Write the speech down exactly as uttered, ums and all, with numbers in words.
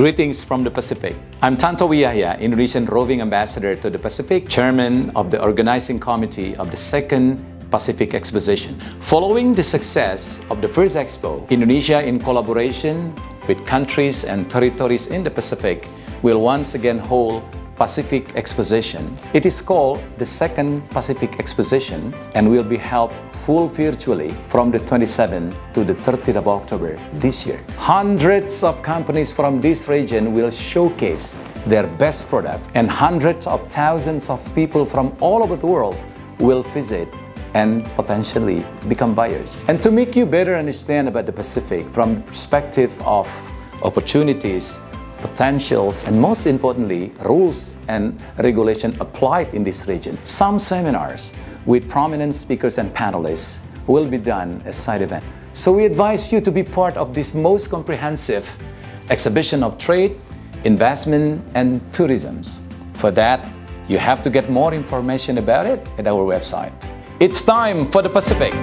Greetings from the Pacific. I'm Tanto Wiyahya, Indonesian Roving Ambassador to the Pacific, Chairman of the Organizing Committee of the Second Pacific Exposition. Following the success of the first expo, Indonesia, in collaboration with countries and territories in the Pacific, will once again hold Pacific Exposition. It is called the Second Pacific Exposition and will be held full virtually from the twenty-seventh to the thirtieth of October this year. Hundreds of companies from this region will showcase their best products, and hundreds of thousands of people from all over the world will visit and potentially become buyers. And to make you better understand about the Pacific from the perspective of opportunities, potentials, and most importantly, rules and regulation applied in this region, some seminars with prominent speakers and panelists will be done as side events. So we advise you to be part of this most comprehensive exhibition of trade, investment, and tourism. For that, you have to get more information about it at our website. It's time for the Pacific.